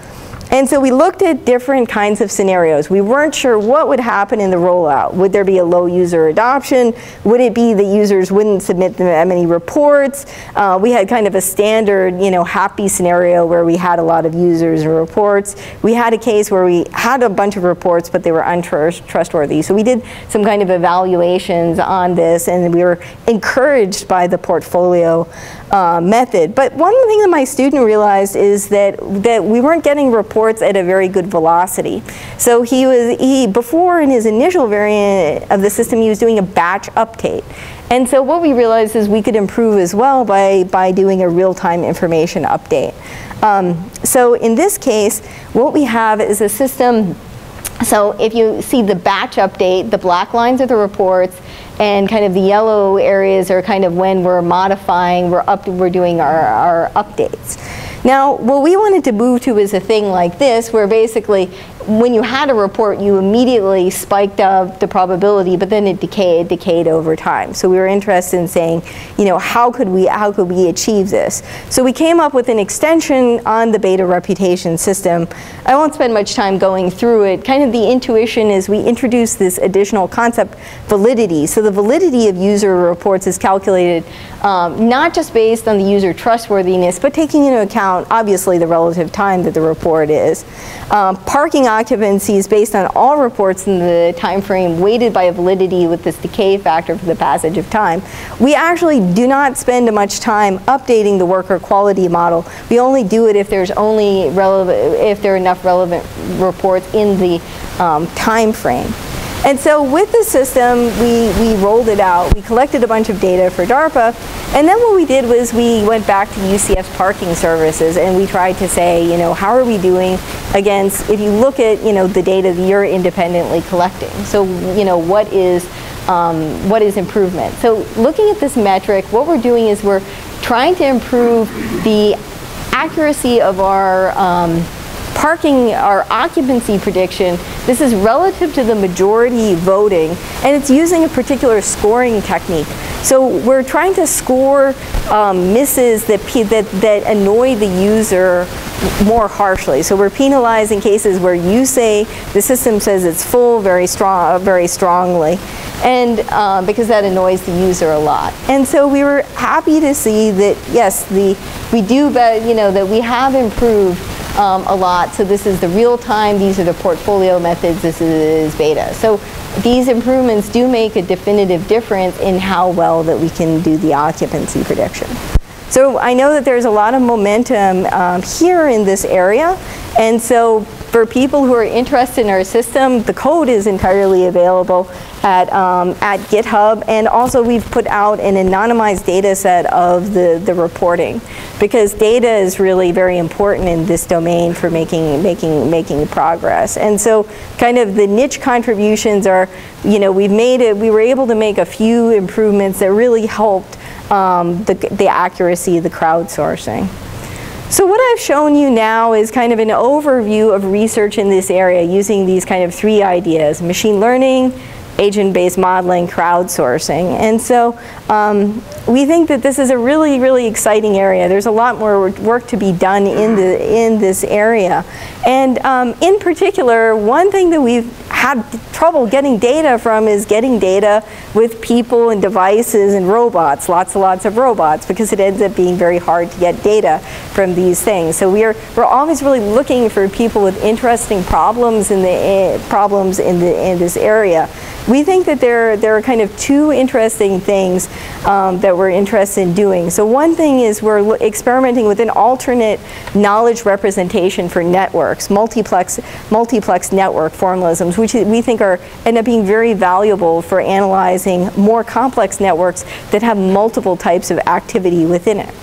And so we looked at different kinds of scenarios. We weren't sure what would happen in the rollout. Would there be a low user adoption? Would it be that users wouldn't submit that many reports? Uh, we had kind of a standard, you know, happy scenario where we had a lot of users and reports. We had a case where we had a bunch of reports, but they were untrustworthy. So we did some kind of evaluations on this, and we were encouraged by the portfolio uh, method. But one thing that my student realized is that, that we weren't getting reports at a very good velocity. So he was, he, before in his initial variant of the system, he was doing a batch update. And so what we realized is we could improve as well by, by doing a real-time information update. Um, so in this case, what we have is a system. So if you see the batch update, the black lines are the reports, and kind of the yellow areas are kind of when we're modifying, we're, up, we're doing our, our updates. Now, what we wanted to move to is a thing like this, where basically, when you had a report, you immediately spiked up the probability, but then it decayed, decayed over time. So we were interested in saying, you know, how could we, how could we achieve this? So we came up with an extension on the beta reputation system. I won't spend much time going through it. Kind of the intuition is we introduced this additional concept, validity. So the validity of user reports is calculated um, not just based on the user trustworthiness, but taking into account obviously the relative time that the report is. Um, parking occupancy is based on all reports in the time frame weighted by a validity with this decay factor for the passage of time. We actually do not spend much time updating the worker quality model. We only do it if there's only relevant, if there are enough relevant reports in the um, time frame. And so with the system, we, we rolled it out. We collected a bunch of data for DARPA. And then what we did was we went back to U C F's parking services, and we tried to say, you know, how are we doing against, if you look at, you know, the data that you're independently collecting. So, you know, what is, um, what is improvement? So looking at this metric, what we're doing is we're trying to improve the accuracy of our um, parking, our occupancy prediction. This is relative to the majority voting, and it's using a particular scoring technique. So we're trying to score um, misses that, that, that annoy the user more harshly. So we're penalizing cases where you say, the system says it's full very, strong, very strongly, and uh, because that annoys the user a lot. And so we were happy to see that, yes, the, we do, you know, that we have improved Um, a lot. So this is the real time, these are the portfolio methods, this is beta. So these improvements do make a definitive difference in how well that we can do the occupancy prediction. So I know that there's a lot of momentum um, here in this area, and so for people who are interested in our system, the code is entirely available at, um, at GitHub, and also we've put out an anonymized data set of the, the reporting, because data is really very important in this domain for making, making, making progress. And so kind of the niche contributions are, you know, we've made it, we were able to make a few improvements that really helped um, the, the accuracy of the crowdsourcing. So what I've shown you now is kind of an overview of research in this area using these kind of three ideas: machine learning, agent-based modeling, crowdsourcing. And so um, we think that this is a really, really exciting area. There's a lot more work to be done in, the, in this area. And um, in particular, one thing that we've had trouble getting data from is getting data with people and devices and robots, lots and lots of robots, because it ends up being very hard to get data from these things. So we're we're always really looking for people with interesting problems in the uh, problems in the in this area. we think that there, there are kind of two interesting things um, that we're interested in doing. So one thing is we're experimenting with an alternate knowledge representation for networks, multiplex, multiplex network formalisms, which we think are end up being very valuable for analyzing more complex networks that have multiple types of activity within it.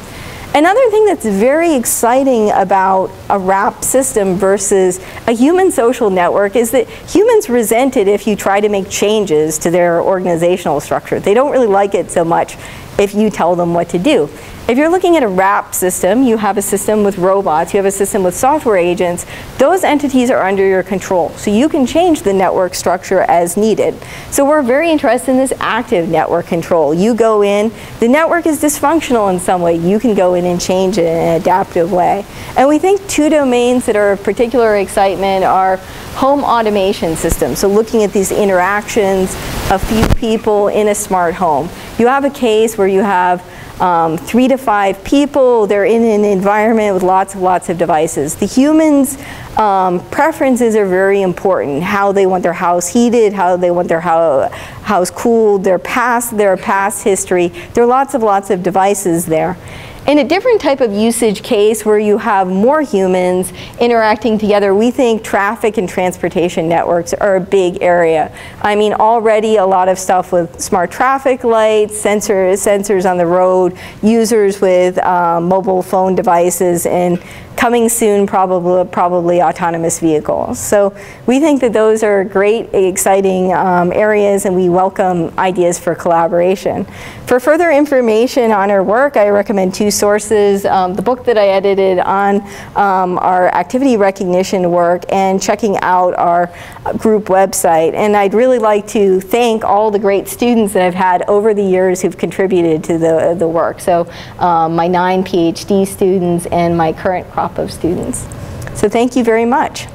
Another thing that's very exciting about a RAP system versus a human social network is that humans resent it if you try to make changes to their organizational structure. They don't really like it so much if you tell them what to do. If you're looking at a RAP system, you have a system with robots, you have a system with software agents, those entities are under your control. So you can change the network structure as needed. So we're very interested in this active network control. You go in, the network is dysfunctional in some way, you can go in and change it in an adaptive way. And we think two domains that are of particular excitement are home automation systems. So looking at these interactions of few people in a smart home. You have a case where you have Um, three to five people, they're in an environment with lots and lots of devices. The humans' um, preferences are very important, how they want their house heated, how they want their ho house cooled, their past, their past history. There are lots and lots of devices there. In a different type of usage case where you have more humans interacting together, we think traffic and transportation networks are a big area. I mean, already a lot of stuff with smart traffic lights, sensors, sensors on the road, users with uh, mobile phone devices, and coming soon probably, probably autonomous vehicles. So we think that those are great, exciting um, areas, and we welcome ideas for collaboration. For further information on our work, I recommend two sources, um, the book that I edited on um, our activity recognition work, and checking out our group website. And I'd really like to thank all the great students that I've had over the years who've contributed to the, the work. So um, my nine PhD students and my current crop of students. So thank you very much. So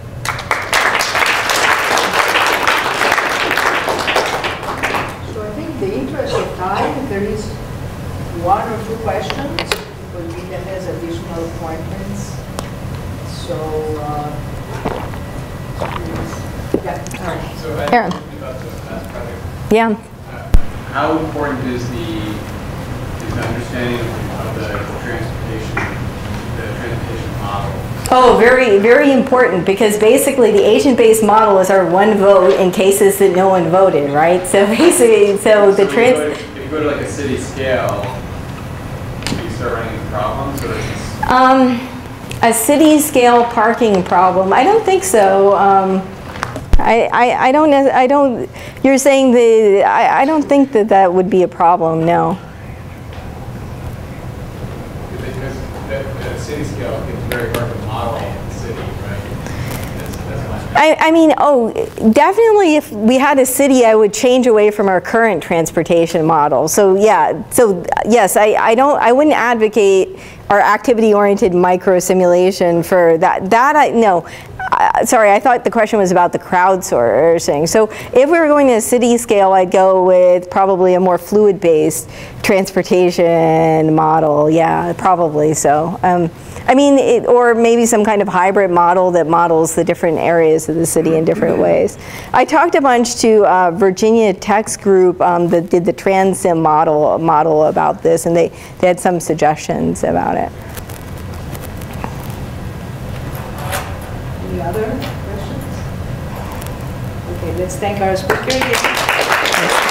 I think the interest of time, if there is one or two questions, because Gita has additional appointments. So, uh, please. Yeah. So I Aaron. About the last project. Yeah. Uh, how important is the, is the understanding of the transportation Oh, very, very important, because basically the agent-based model is our one vote in cases that no one voted, right? So basically, so, so the trans. If, if you go to like a city scale, do you start running into problems, or is Um, a city scale parking problem? I don't think so. Um, I, I, I don't, I don't. You're saying the. I, I don't think that that would be a problem. No. City scale, I think it's very hard to model the city, right? That's, that's I, I mean, oh, definitely if we had a city, I would change away from our current transportation model. So yeah, so yes, I, I don't, I wouldn't advocate our activity-oriented micro-simulation for that. That I, no. Uh, sorry, I thought the question was about the crowdsourcing. So if we were going to a city scale, I'd go with probably a more fluid-based transportation model. Yeah, probably so. Um, I mean, it, or maybe some kind of hybrid model that models the different areas of the city in different ways. I talked a bunch to uh, Virginia Tech's group um, that did the TransSim model, model about this, and they, they had some suggestions about it. Other questions? Okay, let's thank our speaker.